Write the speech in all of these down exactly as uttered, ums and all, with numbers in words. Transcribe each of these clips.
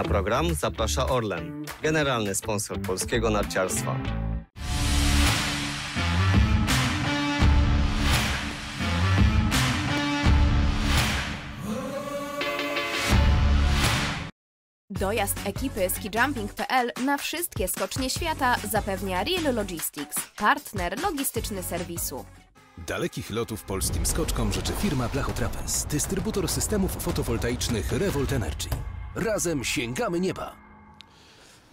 Na program zaprasza Orlen, generalny sponsor polskiego narciarstwa. Dojazd ekipy skijumping kropka p l na wszystkie skocznie świata zapewnia Real Logistics, partner logistyczny serwisu. Dalekich lotów polskim skoczkom życzy firma Blachotrapens, dystrybutor systemów fotowoltaicznych Revolt Energy. Razem sięgamy nieba!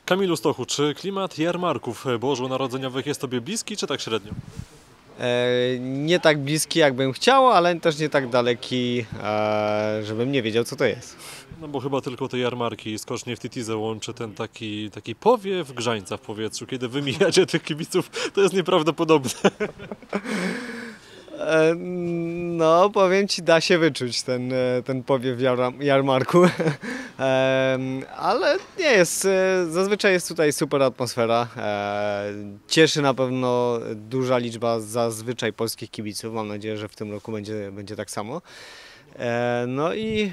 Kamilu Stochu, czy klimat jarmarków bożonarodzeniowych jest Tobie bliski, czy tak średnio? E, nie tak bliski, jakbym chciał, ale też nie tak daleki, e, żebym nie wiedział, co to jest. No bo chyba tylko te jarmarki skocznie w Titisee łączy ten taki, taki powiew grzańca w powietrzu. Kiedy wymijacie tych kibiców, to jest nieprawdopodobne. No, powiem Ci, da się wyczuć ten, ten powiew jarmarku, ale nie jest, zazwyczaj jest tutaj super atmosfera, cieszy na pewno duża liczba zazwyczaj polskich kibiców, mam nadzieję, że w tym roku będzie, będzie tak samo. No i,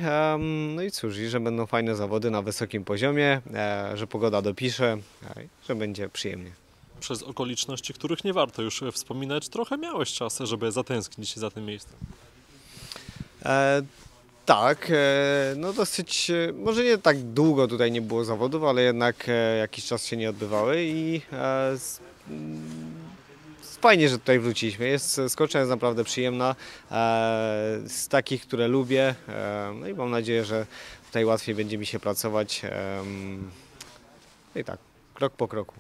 no i cóż, i że będą fajne zawody na wysokim poziomie, że pogoda dopisze, że będzie przyjemnie. Przez okoliczności, których nie warto już wspominać, trochę miałeś czas, żeby zatęsknić za tym miejscem. E, tak, e, no dosyć, może nie tak długo tutaj nie było zawodów, ale jednak e, jakiś czas się nie odbywały i e, s, fajnie, że tutaj wróciliśmy. Jest, skocznia jest naprawdę przyjemna, e, z takich, które lubię, e, no i mam nadzieję, że tutaj łatwiej będzie mi się pracować, e, no i tak, krok po kroku.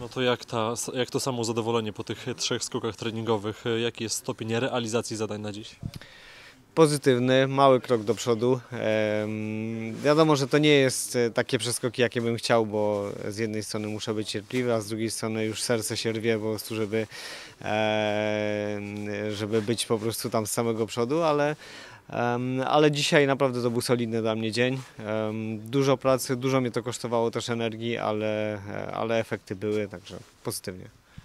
No to jak, ta, jak to samo zadowolenie po tych trzech skokach treningowych? Jaki jest stopień realizacji zadań na dziś? Pozytywny, mały krok do przodu. Ehm, wiadomo, że to nie jest takie przeskoki, jakie bym chciał, bo z jednej strony muszę być cierpliwy, a z drugiej strony już serce się rwie po prostu, żeby, e, żeby być po prostu tam z samego przodu, ale, Um, ale dzisiaj naprawdę to był solidny dla mnie dzień, um, dużo pracy, dużo mnie to kosztowało też energii, ale, ale efekty były, także pozytywnie.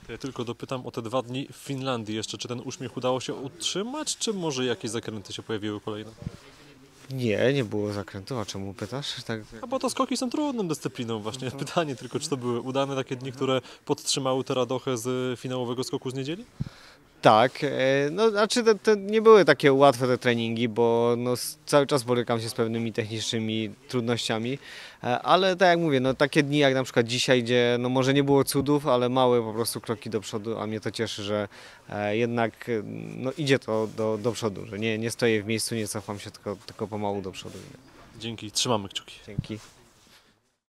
Ja tylko dopytam o te dwa dni w Finlandii jeszcze, czy ten uśmiech udało się utrzymać, czy może jakieś zakręty się pojawiły kolejne? Nie, nie było zakrętu, a czemu pytasz? Tak... A bo to skoki są trudną dyscypliną właśnie, to... pytanie tylko, czy to były udane takie dni, które podtrzymały tę radochę z finałowego skoku z niedzieli? Tak, no znaczy te, te nie były takie łatwe te treningi, bo no, cały czas borykam się z pewnymi technicznymi trudnościami, ale tak jak mówię, no takie dni jak na przykład dzisiaj, gdzie no może nie było cudów, ale małe po prostu kroki do przodu, a mnie to cieszy, że jednak no, idzie to do, do przodu, że nie, nie stoję w miejscu, nie cofam się, tylko, tylko pomału do przodu. Dzięki, trzymamy kciuki. Dzięki.